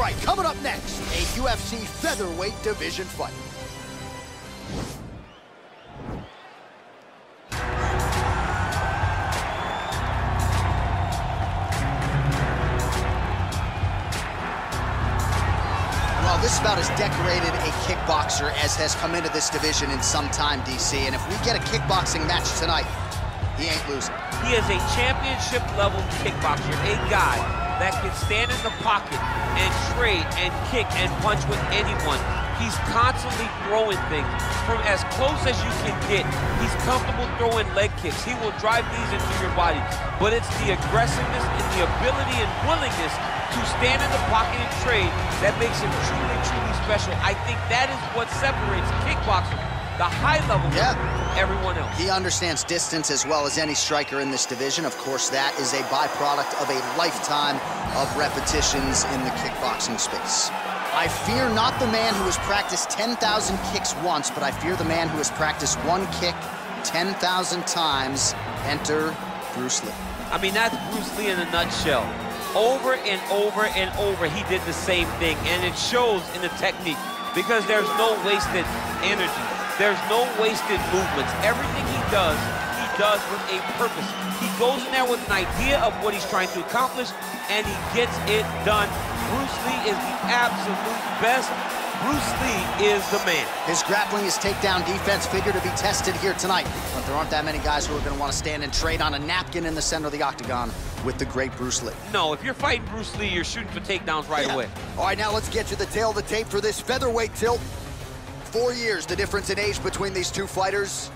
All right, coming up next, a UFC featherweight division fight. This is about as decorated a kickboxer as has come into this division in some time, DC. And if we get a kickboxing match tonight, he ain't losing. He is a championship-level kickboxer, a guy that can stand in the pocket and trade and kick and punch with anyone. He's constantly throwing things. From as close as you can get, he's comfortable throwing leg kicks. He will drive these into your body. But it's the aggressiveness and the ability and willingness to stand in the pocket and trade that makes him truly, truly special. I think that is what separates kickboxing, the high level, from everyone else. He understands distance as well as any striker in this division. Of course, that is a byproduct of a lifetime of repetitions in the kickboxing space. I fear not the man who has practiced 10,000 kicks once, but I fear the man who has practiced one kick 10,000 times. Enter Bruce Lee. I mean, that's Bruce Lee in a nutshell. Over and over and over, he did the same thing, and it shows in the technique because there's no wasted energy. There's no wasted movements. Everything he does with a purpose. He goes in there with an idea of what he's trying to accomplish, and he gets it done. Bruce Lee is the absolute best. Bruce Lee is the man. His grappling, his takedown defense figure to be tested here tonight. But there aren't that many guys who are going to want to stand and trade on a napkin in the center of the octagon with the great Bruce Lee. No, if you're fighting Bruce Lee, you're shooting for takedowns right away. All right, now let's get to the tail of the tape for this featherweight tilt. 4 years, the difference in age between these two fighters,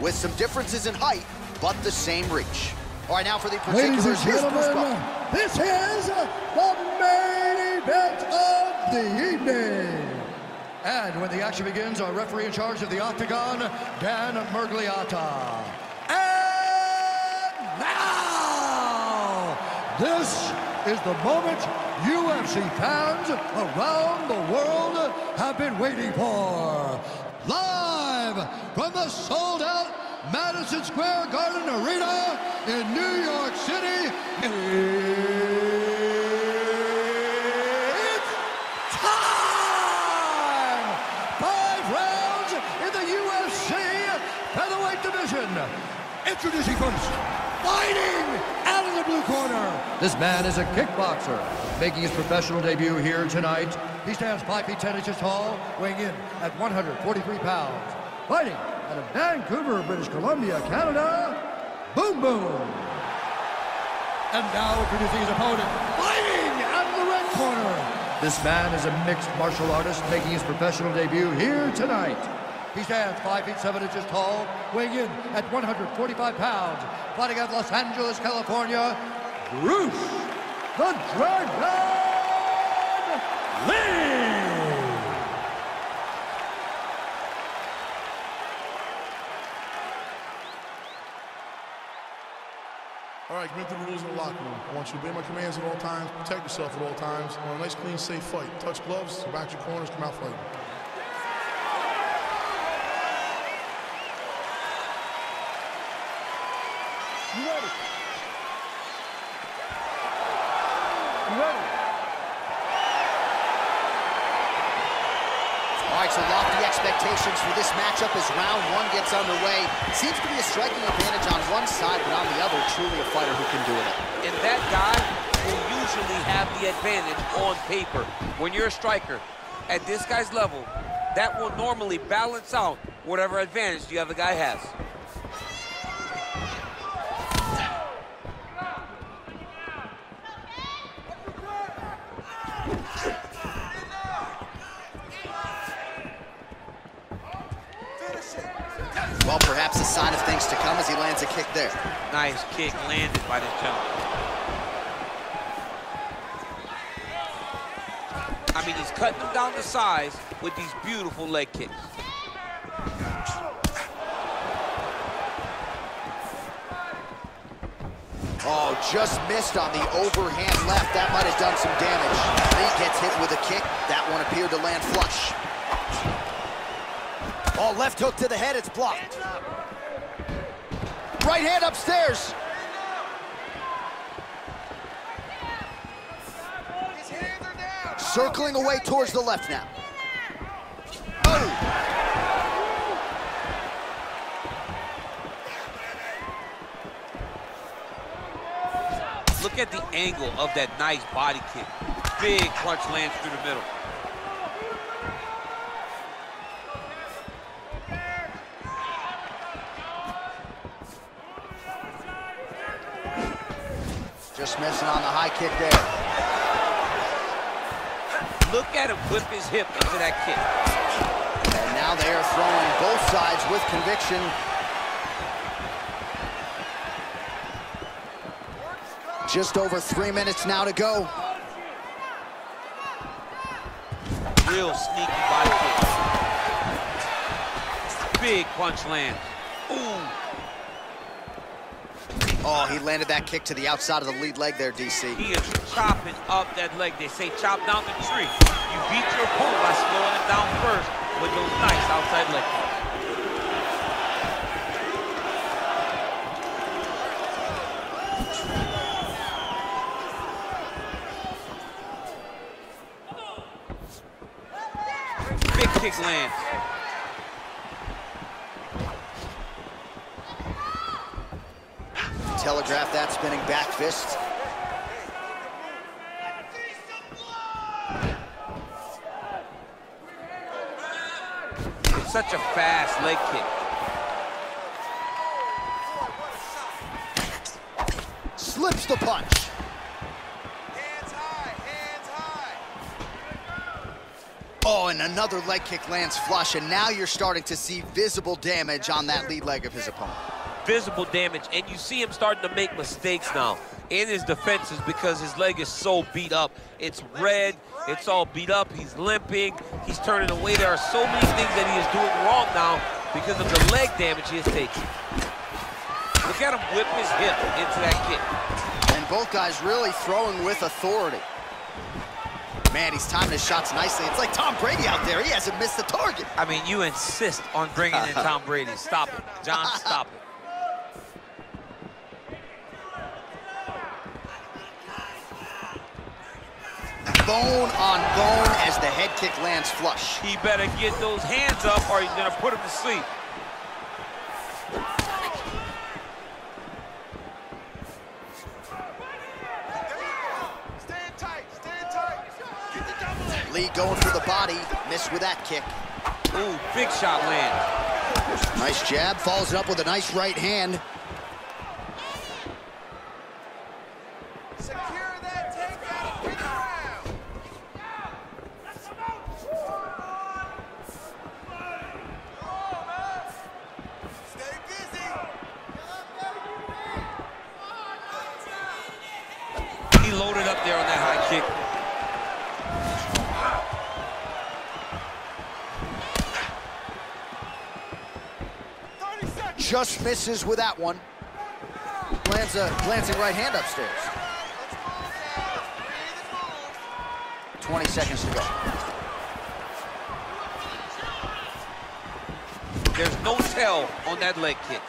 with some differences in height, but the same reach. All right, now for the particulars. Ladies and gentlemen, this is the main event of the evening. And when the action begins, our referee in charge of the octagon, Dan Bergliotta. And now, this is the moment UFC fans around the world have been waiting for. Live from the sold-out Madison Square Garden Arena in New York City, introducing first, fighting out of the blue corner. This man is a kickboxer, making his professional debut here tonight. He stands 5 feet 10 inches tall, weighing in at 143 pounds. Fighting out of Vancouver, British Columbia, Canada, Boom Boom. And now introducing his opponent, fighting out of the red corner. This man is a mixed martial artist, making his professional debut here tonight. He stands 5 feet 7 inches tall, weighing in at 145 pounds. Fighting out of Los Angeles, California, Bruce the Dragon Lee. All right, commit to the rules in the locker room. I want you to obey my commands at all times, protect yourself at all times. I want a nice, clean, safe fight. Touch gloves, go back to your corners, come out fighting. You ready? You ready? All right, so lofty expectations for this matchup as round one gets underway. Seems to be a striking advantage on one side, but on the other, truly a fighter who can do it. And that guy will usually have the advantage on paper. When you're a striker at this guy's level, that will normally balance out whatever advantage the other guy has. Well, perhaps a sign of things to come as he lands a kick there. Nice kick landed by this gentleman. I mean, he's cutting them down to size with these beautiful leg kicks. Oh, just missed on the overhand left. That might have done some damage. Lee gets hit with a kick. That one appeared to land flush. Oh, left hook to the head, it's blocked. Right hand upstairs. His hands are down. Circling away towards the left now. Oh! Look at the angle of that nice body kick. Big clutch lands through the middle. Just missing on the high kick there. Look at him whip his hip into that kick. And now they are throwing both sides with conviction. Just over 3 minutes now to go. Real sneaky body kick. Big punch land. Ooh. Oh, he landed that kick to the outside of the lead leg there, DC. He is chopping up that leg. They say chop down the tree. You beat your opponent by slowing him down first with those nice outside leg kicks. Big kick lands. Telegraph that spinning back fist. It's such a fast leg kick. Slips the punch. Oh, and another leg kick lands flush, and now you're starting to see visible damage on that lead leg of his opponent. Visible damage, and you see him starting to make mistakes now in his defenses because his leg is so beat up. It's red, it's all beat up, he's limping, he's turning away. There are so many things that he is doing wrong now because of the leg damage he is taking. Look at him whip his hip into that kick. And both guys really throwing with authority. Man, he's timing his shots nicely. It's like Tom Brady out there. He hasn't missed the target. I mean, you insist on bringing in Tom Brady. Stop it. John, stop it. Bone on bone as the head kick lands flush. He better get those hands up or he's going to put him to sleep. Going for the body, missed with that kick. Ooh, big shot land. Nice jab, follows it up with a nice right hand. Secure that takedown, bring it around. He loaded up there on that high kick. Just misses with that one. Lands a glancing right hand upstairs. 20 seconds to go. There's no tell on that leg kick.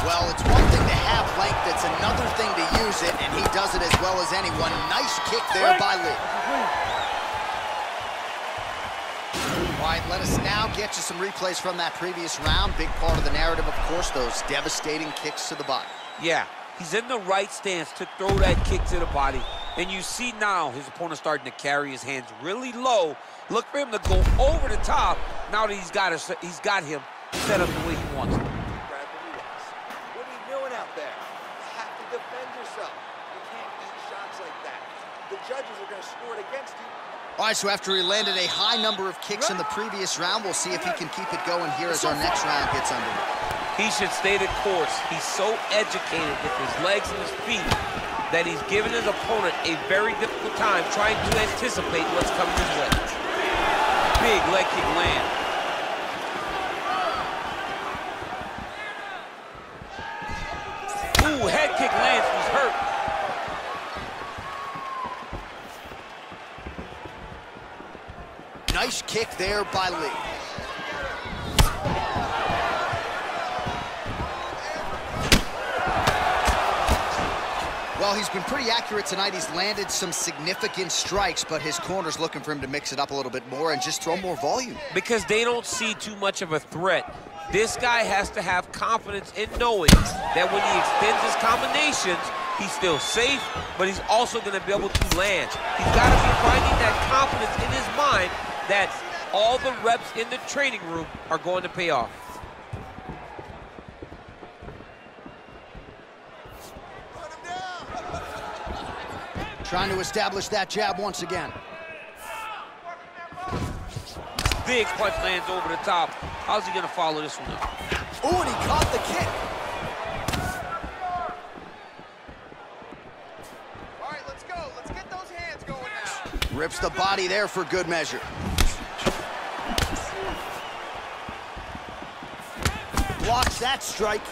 Well, it's one thing to have length, it's another thing to use it, and he does it as well as anyone. Nice kick there by Lee. All right, let us now get you some replays from that previous round. Big part of the narrative, of course, those devastating kicks to the body. Yeah, he's in the right stance to throw that kick to the body. And you see now his opponent starting to carry his hands really low. Look for him to go over the top now that he's got him set up the way he wants him. What are you doing out there? You have to defend yourself. You can't eat shots like that. The judges are going to score it against you. All right, so after he landed a high number of kicks in the previous round, we'll see if he can keep it going here as our next round gets underway. He should stay the course. He's so educated with his legs and his feet that he's giving his opponent a very difficult time trying to anticipate what's coming his way. Big leg kick land. Ooh, head kick lands. He's hurt. Nice kick there by Lee. Well, he's been pretty accurate tonight. He's landed some significant strikes, but his corner's looking for him to mix it up a little bit more and just throw more volume. Because they don't see too much of a threat. This guy has to have confidence in knowing that when he extends his combinations, he's still safe, but he's also going to be able to land. He's got to be finding that confidence in his mind that all the reps in the training room are going to pay off. Trying to establish that jab once again. Big punch lands over the top. How's he gonna follow this one up? Ooh, and he caught the kick. All right, let's go. Let's get those hands going now. Rips the body there for good measure. Blocks that strike.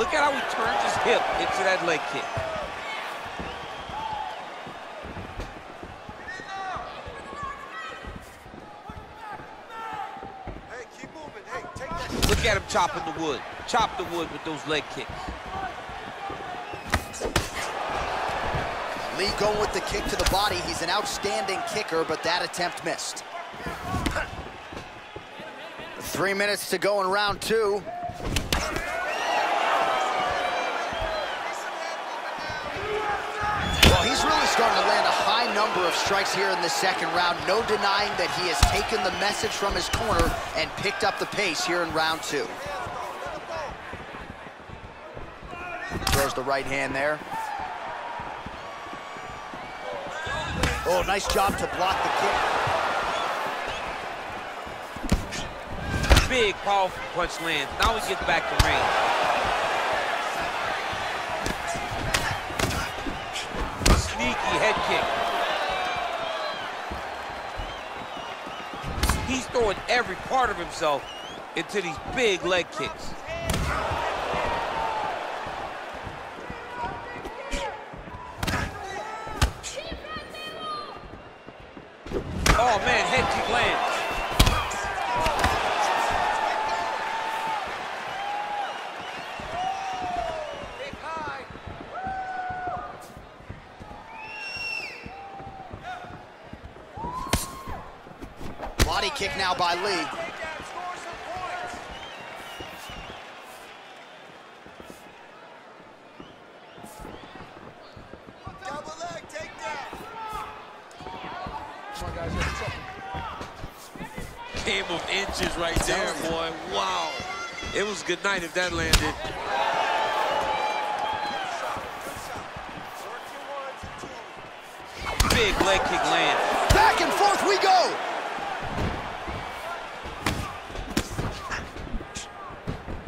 Look at how he turns his hip into that leg kick. Look at him chopping the wood. Chop the wood with those leg kicks. Lee going with the kick to the body. He's an outstanding kicker, but that attempt missed. 3 minutes to go in round two. Well, he's really starting to land a high number of strikes here in the second round. No denying that he has taken the message from his corner and picked up the pace here in round two. Throws the right hand there. Oh, nice job to block the kick. Big, powerful punch land. Now we get back to range. Head kick. He's throwing every part of himself into these big leg kicks. Oh man, head kick lands. Body kick now by Lee. Double leg takedown. Game of inches right there, boy. Wow. It was a good night if that landed. Big leg kick land. Back and forth we go.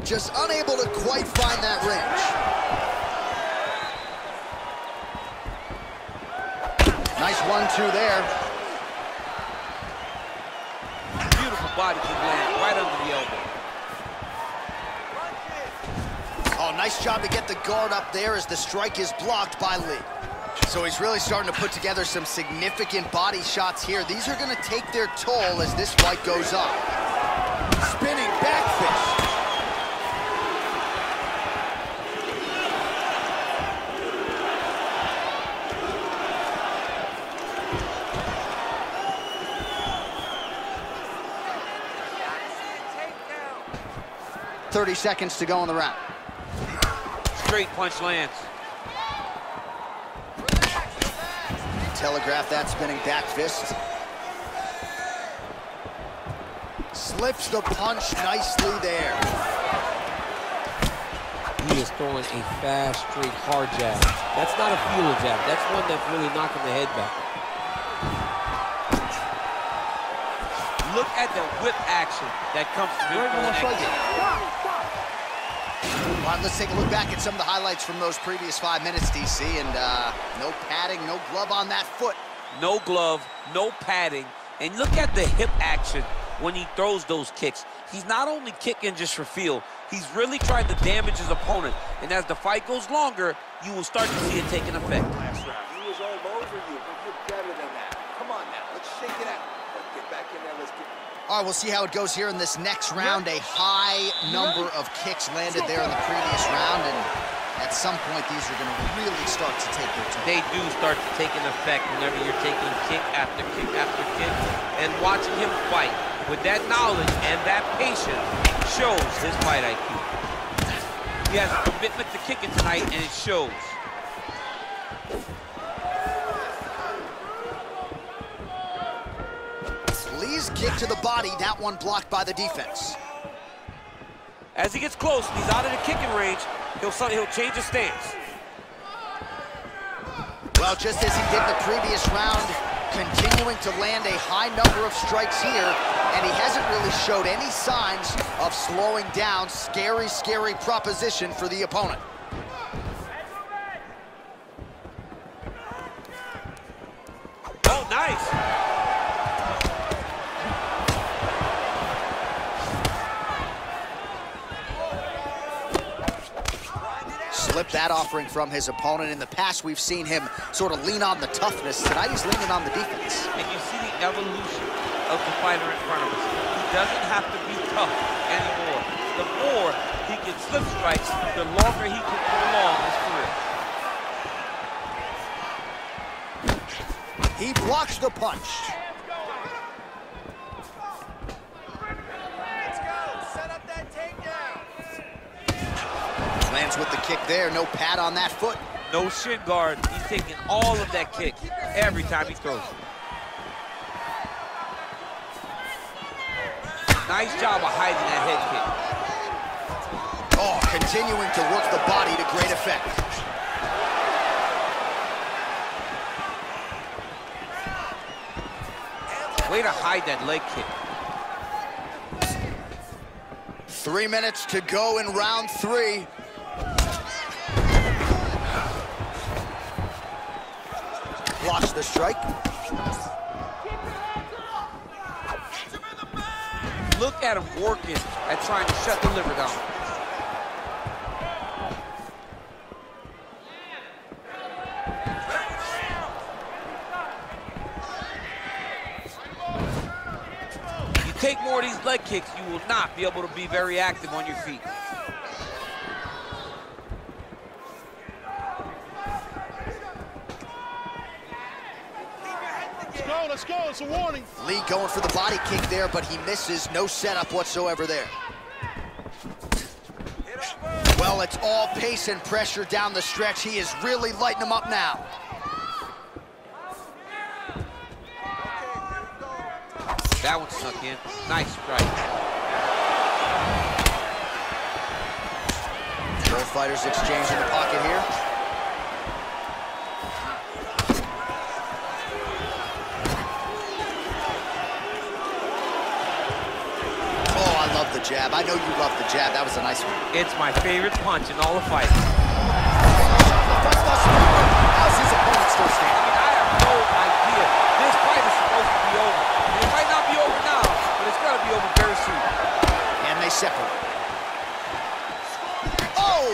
Just unable to quite find that range. Nice 1-2 there. Beautiful body kick land right under the elbow. Oh, nice job to get the guard up there as the strike is blocked by Lee. So he's really starting to put together some significant body shots here. These are going to take their toll as this fight goes on. Spinning back fist. Seconds to go in the round. Straight punch lands. Telegraph that spinning back fist. Slips the punch nicely there. He is throwing a fast, straight, hard jab. That's not a feeler jab. That's one that's really knocking the head back. Look at the whip action that comes from him. All right, let's take a look back at some of the highlights from those previous 5 minutes, DC, and no padding, no glove on that foot. No glove, no padding, and look at the hip action when he throws those kicks. He's not only kicking just for feel, he's really trying to damage his opponent, and as the fight goes longer, you will start to see it taking effect. Last round, he was all over you, but you're better than that. Come on now, let's shake it out. Let's get back in there, let's get... All right, we'll see how it goes here in this next round. A high number of kicks landed there in the previous round, and at some point these are going to really start to take their time. They do start to take an effect whenever you're taking kick after kick after kick. And watching him fight with that knowledge and that patience shows his fight IQ. He has a commitment to kicking tonight, and it shows. Lee's kick to the body, that one blocked by the defense. As he gets close, he's out of the kicking range, he'll change his stance. Well, just as he did the previous round, continuing to land a high number of strikes here, and he hasn't really showed any signs of slowing down. Scary, scary proposition for the opponent. Oh, nice. Slipped that offering from his opponent. In the past, we've seen him sort of lean on the toughness. Tonight, he's leaning on the defense. And you see the evolution of the fighter in front of us. He doesn't have to be tough anymore. The more he can slip strikes, the longer he can prolong his career. He blocks the punch. Lands with the kick there, no pad on that foot. No shin guard, he's taking all of that kick every time he throws it. Nice job of hiding that head kick. Oh, continuing to work the body to great effect. Way to hide that leg kick. 3 minutes to go in round three. Lost the strike. Look at him working at trying to shut the liver down. You take more of these leg kicks, you will not be able to be very active on your feet. Let's go, it's a warning. Lee going for the body kick there, but he misses. No setup whatsoever there. Well, it's all pace and pressure down the stretch. He is really lighting him up now. That one snuck in. Nice strike. Both fighters exchange in the pocket here. The jab. I know you love the jab. That was a nice one. It's my favorite punch in all the fights. How's his opponent still standing? I have no idea. This fight is supposed to be over. It might not be over now, but it's going to be over very soon. And they separate. Oh!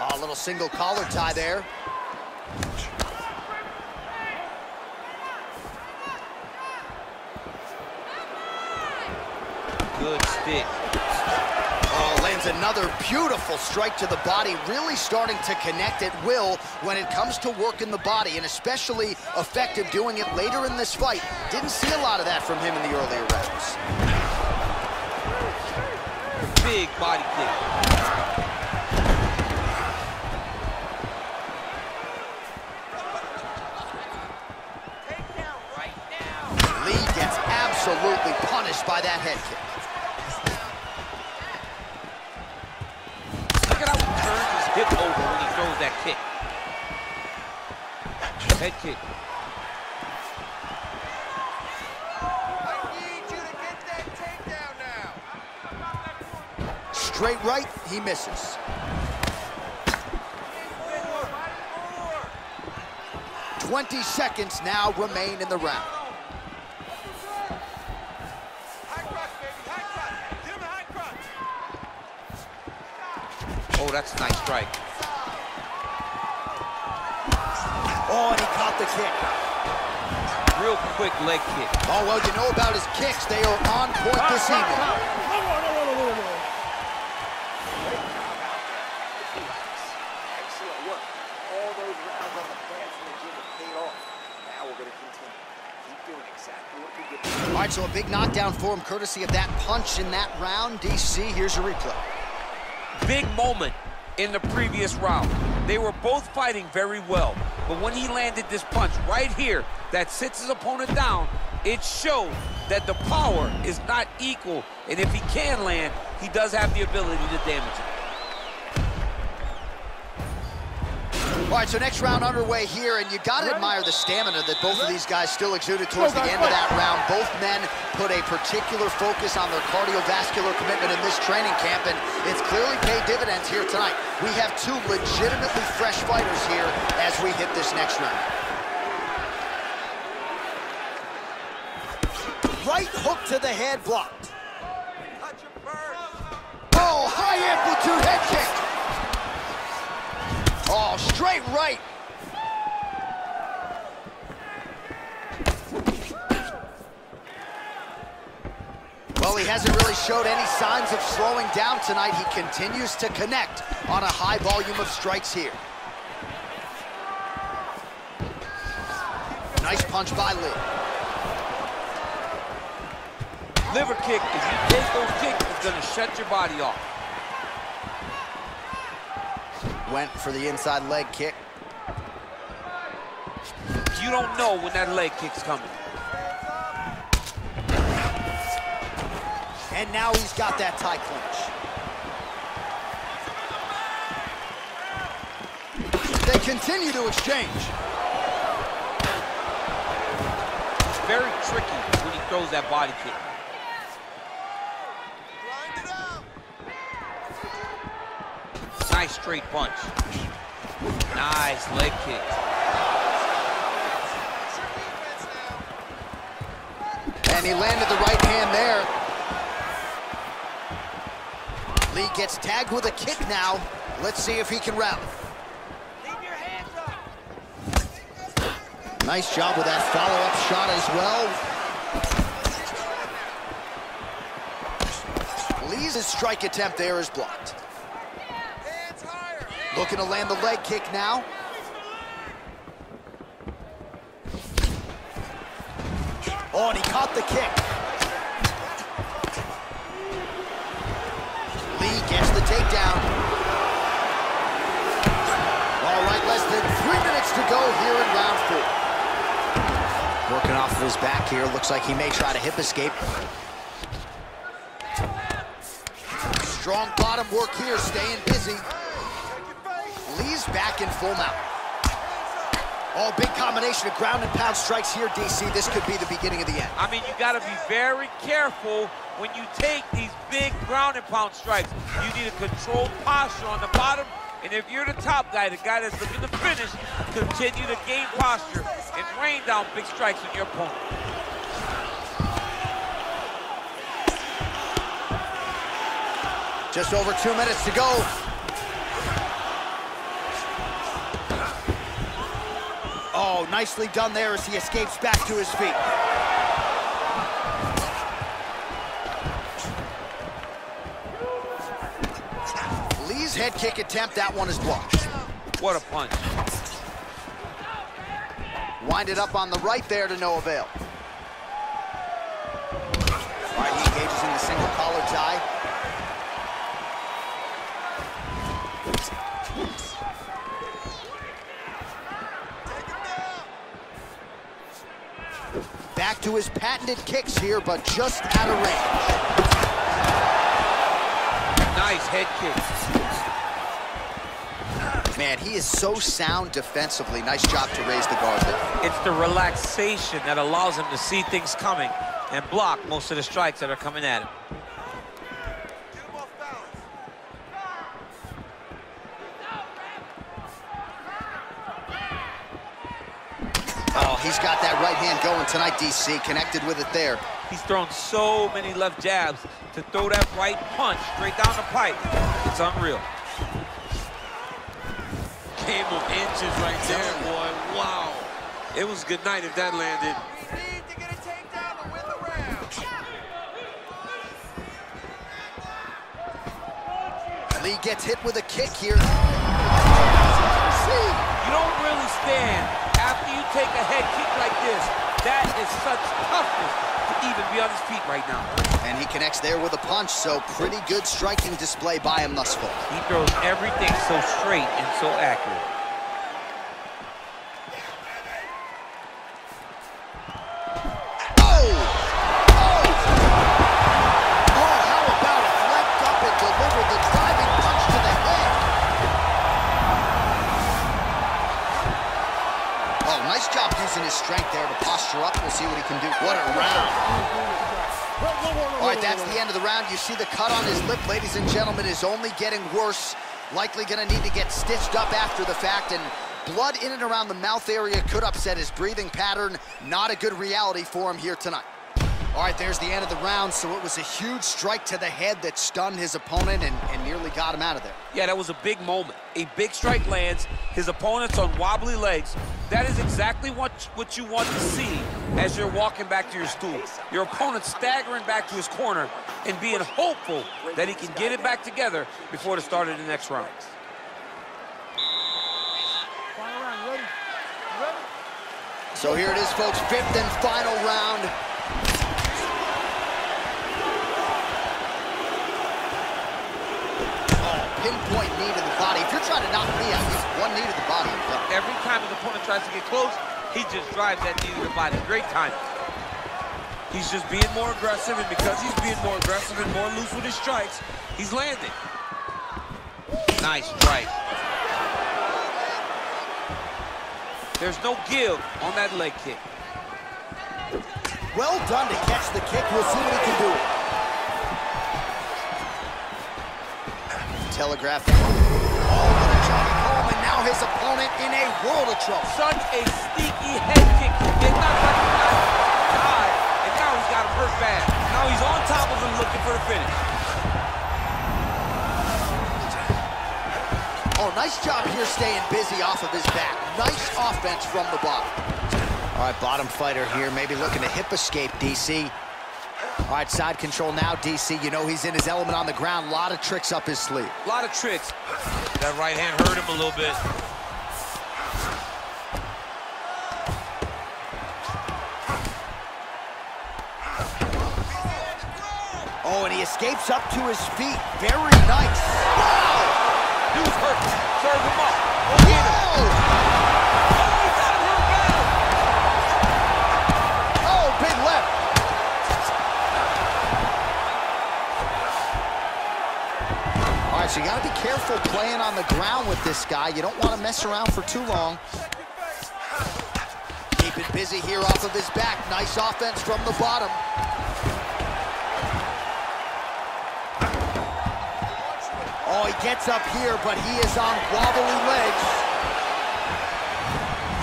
Oh, a little single collar tie there. Good stick. Oh, lands another beautiful strike to the body, really starting to connect at will when it comes to working the body, and especially effective doing it later in this fight. Didn't see a lot of that from him in the earlier rounds. Big body kick. Take down right now. Lee gets absolutely punished by that head kick. Hip over when he throws that kick. Head kick. I need you to get that takedown now. Straight right, he misses. Four. 20 seconds now remain in the round. Oh, that's a nice strike. Oh, and he caught the kick. Real quick leg kick. Oh, well, you know about his kicks. They are on point this evening. right, so a big knockdown for him, courtesy of that punch in that round. DC, here's a replay. Big moment in the previous round. They were both fighting very well, but when he landed this punch right here that sits his opponent down, it showed that the power is not equal, and if he can land, he does have the ability to damage it. All right, so next round underway here, and you gotta admire the stamina that both of these guys still exuded towards the end of that round. Both men put a particular focus on their cardiovascular commitment in this training camp, and it's clearly paid dividends here tonight. We have two legitimately fresh fighters here as we hit this next round. Right hook to the head, blocked. Oh, high amplitude head kick. Oh, straight right. Well, he hasn't really showed any signs of slowing down tonight. He continues to connect on a high volume of strikes here. Nice punch by Lee. Liver kick, if you take those kicks, it's gonna shut your body off. Went for the inside leg kick. You don't know when that leg kick's coming. And now he's got that tight clinch. They continue to exchange. It's very tricky when he throws that body kick. Nice straight punch. Nice leg kick. And he landed the right hand there. Lee gets tagged with a kick now. Let's see if he can rally. Leave your hands up. Nice job with that follow-up shot as well. Lee's strike attempt there is blocked. Looking to land the leg kick now. Oh, and he caught the kick. Lee gets the takedown. All right, less than 3 minutes to go here in round four. Working off of his back here. Looks like he may try to hip escape. Strong bottom work here, staying busy. Lee's back in full mount. Oh, big combination of ground and pound strikes here, DC. This could be the beginning of the end. I mean, you gotta be very careful when you take these big ground and pound strikes. You need a controlled posture on the bottom, and if you're the top guy, the guy that's looking to finish, continue to gain posture and rain down big strikes on your opponent. Just over 2 minutes to go. Oh, nicely done there as he escapes back to his feet. Lee's head kick attempt, that one is blocked. What a punch. Winded up on the right there to no avail. All right, he engages in the single collar tie. Back to his patented kicks here, but just out of range. Nice head kick. Man, he is so sound defensively. Nice job to raise the guard there. It's the relaxation that allows him to see things coming and block most of the strikes that are coming at him. Oh, he's got that right hand going tonight, DC. Connected with it there. He's thrown so many left jabs. To throw that right punch straight down the pipe, it's unreal. Game of inches right there, boy. Wow. It was a good night if that landed. We need to get a takedown and win the round. Lee gets hit with a kick here. You don't really stand. After you take a head kick like this, That is such toughness to even be on his feet right now. And he connects there with a punch, so pretty good striking display by him thus far. He throws everything so straight and so accurate. Using his strength there to posture up. We'll see what he can do. What a round. All right, that's the end of the round. You see the cut on his lip, ladies and gentlemen, is only getting worse. Likely going to need to get stitched up after the fact, and blood in and around the mouth area could upset his breathing pattern. Not a good reality for him here tonight. All right, there's the end of the round. So it was a huge strike to the head that stunned his opponent and nearly got him out of there. Yeah, that was a big moment. A big strike lands. His opponent's on wobbly legs. That is exactly what you want to see as you're walking back to your stool. Your opponent staggering back to his corner and being hopeful that he can get it back together before the start of the next round. Final round, ready? Ready? So here it is, folks, fifth and final round. Pinpoint knee to the body. If you're trying to knock me out, just one knee to the body. Every time his opponent tries to get close, he just drives that knee to the body. Great timing. He's just being more aggressive, and because he's being more aggressive and more loose with his strikes, he's landing. Nice strike. There's no give on that leg kick. Well done to catch the kick. We'll see what he can do. Telegraph. Oh, what a job. Oh, and now his opponent in a world of trouble. Such a sneaky head kick. Did not recognize his eye, and now he's got him hurt bad. Now he's on top of him looking for the finish. Oh, nice job here staying busy off of his back. Nice offense from the bottom. All right, bottom fighter here, maybe looking to hip escape, DC. All right, side control now, DC. You know he's in his element on the ground. A lot of tricks up his sleeve. A lot of tricks. That right hand hurt him a little bit. Oh, and he escapes up to his feet. Very nice. Wow! Dude's hurt. Serve him up. Whoa! Oh, he got him hurt bad. Oh, big left. So you got to be careful playing on the ground with this guy. You don't want to mess around for too long. Keep it busy here off of his back. Nice offense from the bottom. Oh, he gets up here, but he is on wobbly legs.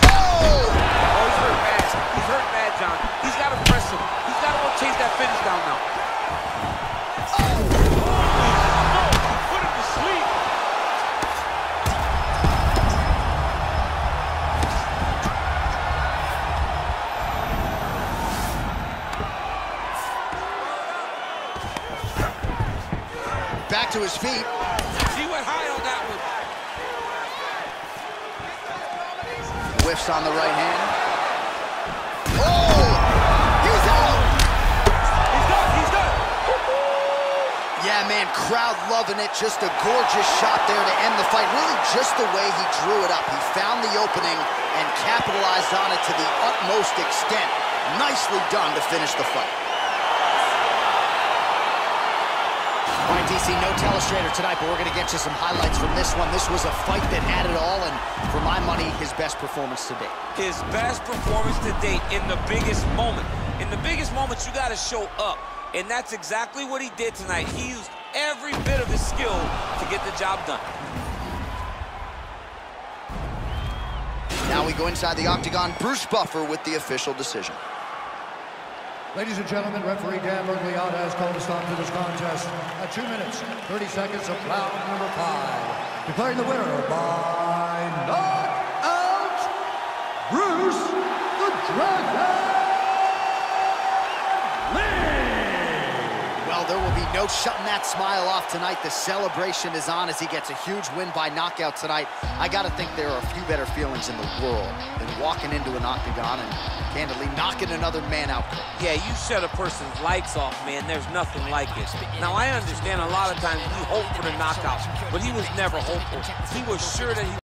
Oh! Oh, he's hurt bad. He's hurt bad, John. He's got to press him. He's got to go chase that finish down now. Back to his feet. He went high on that one. Whiffs on the right hand. Oh! He's out! He's done, he's done! Yeah, man, crowd loving it. Just a gorgeous shot there to end the fight. Really just the way he drew it up. He found the opening and capitalized on it to the utmost extent. Nicely done to finish the fight. All right, DC, no telestrator tonight, but we're going to get you some highlights from this one. This was a fight that had it all, and for my money, his best performance to date. His best performance to date in the biggest moment. In the biggest moment, you got to show up, and that's exactly what he did tonight. He used every bit of his skill to get the job done. Now we go inside the octagon. Bruce Buffer with the official decision. Ladies and gentlemen, referee Dan Bergliotta has called a stop to this contest at 2 minutes, 30 seconds of round number 5. Declaring the winner by knockout, Bruce the Dragon Lee. Well Well, there will be no shutting that smile off tonight. The celebration is on as he gets a huge win by knockout tonight. I got to think there are a few better feelings in the world than walking into an octagon and candidly knocking another man out. Yeah, you shut a person's lights off, man. There's nothing like it. Now, I understand a lot of times we hope for the knockout, but he was never hopeful. He was sure that he